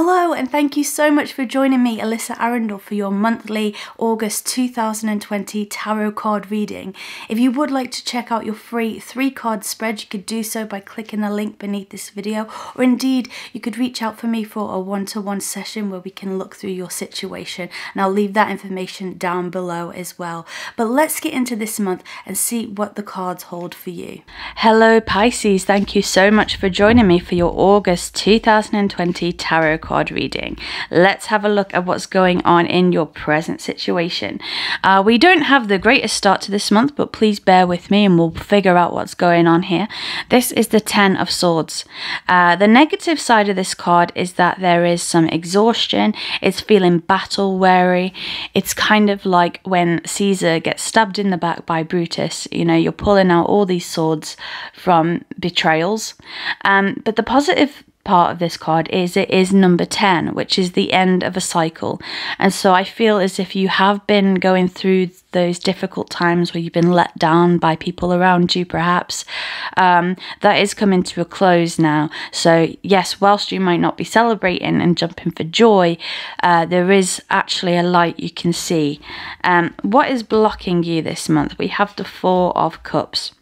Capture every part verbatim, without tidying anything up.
Hello and thank you so much for joining me, Alyssa Arundell, for your monthly August two thousand twenty tarot card reading. If you would like to check out your free three card spread, you could do so by clicking the link beneath this video, or indeed you could reach out for me for a one-to-one session where we can look through your situation, and I'll leave that information down below as well. But let's get into this month and see what the cards hold for you. Hello Pisces, thank you so much for joining me for your August two thousand twenty tarot card reading. Let's have a look at what's going on in your present situation. Uh, we don't have the greatest start to this month, but please bear with me and we'll figure out what's going on here. This is the Ten of Swords. Uh, the negative side of this card is that there is some exhaustion. It's feeling battle weary. It's kind of like when Caesar gets stabbed in the back by Brutus. You know, you're pulling out all these swords from betrayals. Um, but the positive part of this card is it is number ten, which is the end of a cycle. And so I feel as if you have been going through those difficult times where you've been let down by people around you, perhaps um, that is coming to a close now. So yes, whilst you might not be celebrating and jumping for joy, uh, there is actually a light you can see. Um, what is blocking you this month? We have the Four of Cups.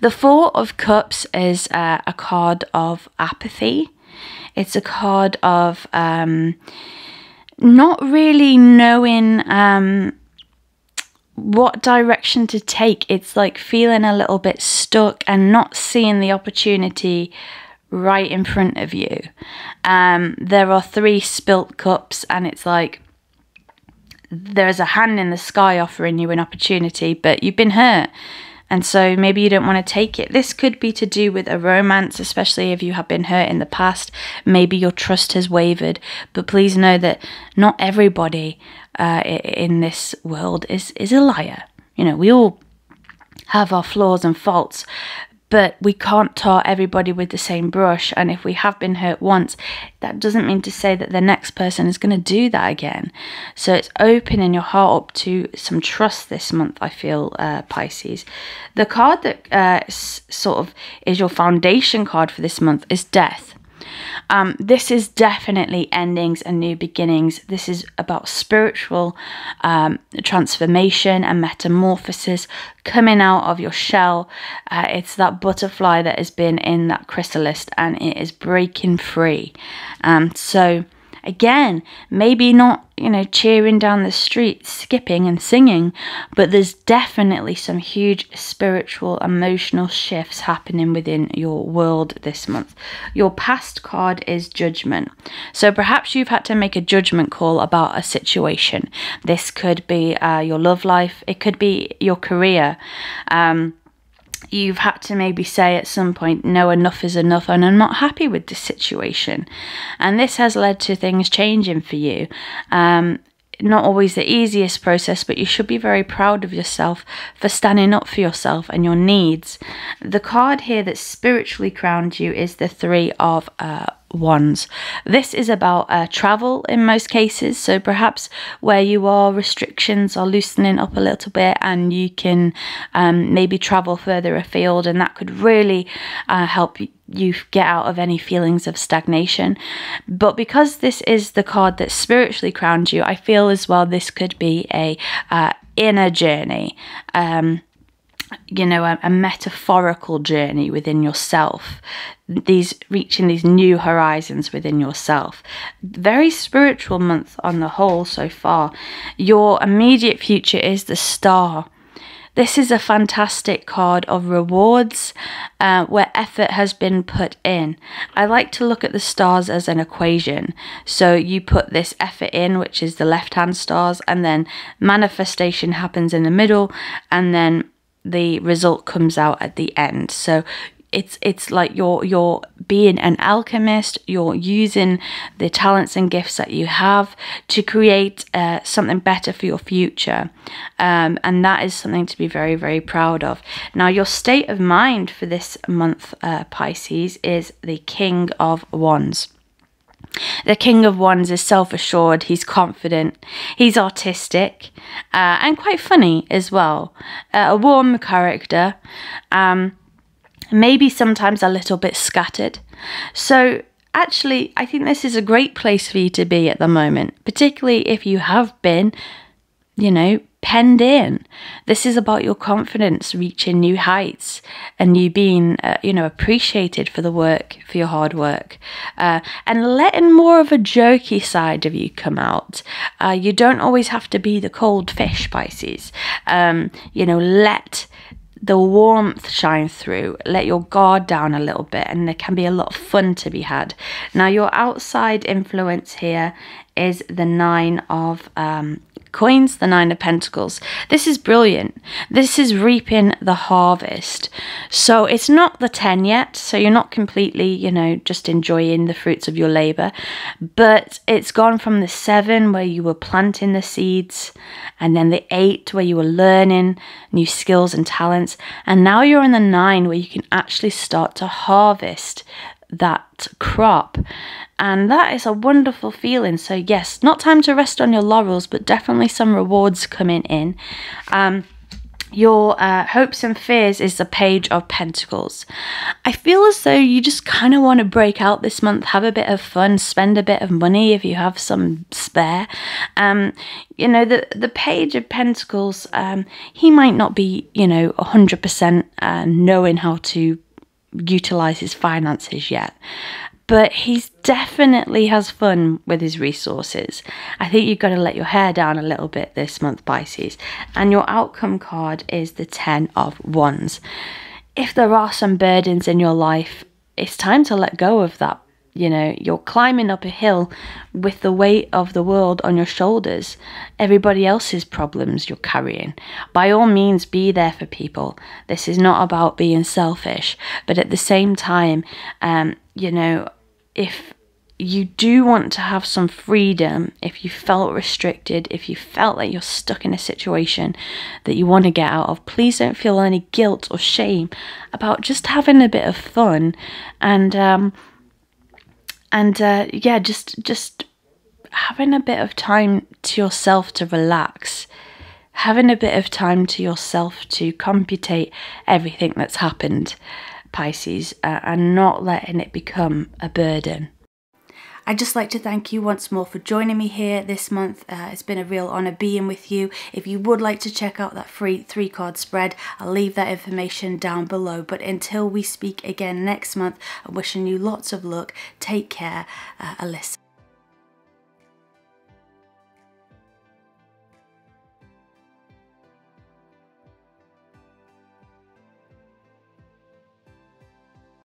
The Four of Cups is uh, a card of apathy. It's a card of um, not really knowing um, what direction to take. It's like feeling a little bit stuck and not seeing the opportunity right in front of you. Um, there are three spilt cups, and it's like there is a hand in the sky offering you an opportunity, but you've been hurt. And so maybe you don't want to take it. This could be to do with a romance, especially if you have been hurt in the past. Maybe your trust has wavered. But please know that not everybody uh, in this world is, is a liar. You know, we all have our flaws and faults, but we can't tar everybody with the same brush. And if we have been hurt once, that doesn't mean to say that the next person is going to do that again. So it's opening your heart up to some trust this month, I feel, uh, Pisces. The card that uh, sort of is your foundation card for this month is Death. Um, this is definitely endings and new beginnings. This is about spiritual um, transformation and metamorphosis, coming out of your shell. Uh, it's that butterfly that has been in that chrysalis and it is breaking free. Um, so again, maybe not, you know, cheering down the street, skipping and singing, but there's definitely some huge spiritual, emotional shifts happening within your world this month. Your past card is Judgment. So perhaps you've had to make a judgment call about a situation. This could be uh, your love life. It could be your career. Um, You've had to maybe say at some point, no, enough is enough, and I'm not happy with this situation. And this has led to things changing for you. Um, not always the easiest process, but you should be very proud of yourself for standing up for yourself and your needs. The card here that spiritually crowned you is the Three of uh, Wands. This is about uh, travel in most cases, so perhaps where you are, restrictions are loosening up a little bit and you can um, maybe travel further afield, and that could really uh, help you get out of any feelings of stagnation. But because this is the card that spiritually crowned you, I feel as well this could be a uh, inner journey, um, you know, a, a metaphorical journey within yourself, these reaching these new horizons within yourself. Very spiritual month on the whole so far. Your immediate future is the Star. This is a fantastic card of rewards uh, where effort has been put in. I like to look at the stars as an equation. So you put this effort in, which is the left-hand stars, and then manifestation happens in the middle, and then the result comes out at the end. So it's it's like you're you're being an alchemist. You're using the talents and gifts that you have to create uh, something better for your future, um, and that is something to be very, very proud of. Now, your state of mind for this month, uh, Pisces, is the King of Wands. The King of Wands is self-assured, he's confident, he's artistic, uh, and quite funny as well. Uh, a warm character, um, maybe sometimes a little bit scattered. So Actually, I think this is a great place for you to be at the moment, particularly if you have been, you know, penned in. This is about your confidence reaching new heights and you being, uh, you know, appreciated for the work, for your hard work, uh, and letting more of a jokey side of you come out. Uh, you don't always have to be the cold fish, Pisces. Um, you know, let the warmth shine through, let your guard down a little bit, and there can be a lot of fun to be had. Now, your outside influence here is the nine of um, coins, the nine of pentacles. This is brilliant. This is reaping the harvest. So it's not the ten yet, so you're not completely, you know, just enjoying the fruits of your labor, but it's gone from the seven where you were planting the seeds, and then the eight where you were learning new skills and talents, and now you're in the nine where you can actually start to harvest that crop, and that is a wonderful feeling. So yes, not time to rest on your laurels, but definitely some rewards coming in. Um, your uh, hopes and fears is the page of pentacles. I feel as though you just kind of want to break out this month, have a bit of fun, spend a bit of money if you have some spare. Um, you know, the the page of pentacles, um, he might not be, you know, one hundred percent uh, knowing how to utilize his finances yet, but he's definitely has fun with his resources. I think you've got to let your hair down a little bit this month, Pisces. And your outcome card is the ten of wands. If there are some burdens in your life, it's time to let go of that. You know, you're climbing up a hill with the weight of the world on your shoulders, everybody else's problems you're carrying. By all means, be there for people. This is not about being selfish, but at the same time, um, you know, if you do want to have some freedom, if you felt restricted, if you felt like you're stuck in a situation that you want to get out of, please don't feel any guilt or shame about just having a bit of fun and, um, And uh, yeah, just just having a bit of time to yourself to relax, having a bit of time to yourself to compute everything that's happened, Pisces, uh, and not letting it become a burden. I'd just like to thank you once more for joining me here this month. Uh, it's been a real honour being with you. If you would like to check out that free three card spread, I'll leave that information down below. But until we speak again next month, I'm wishing you lots of luck. Take care, uh, Alyssa.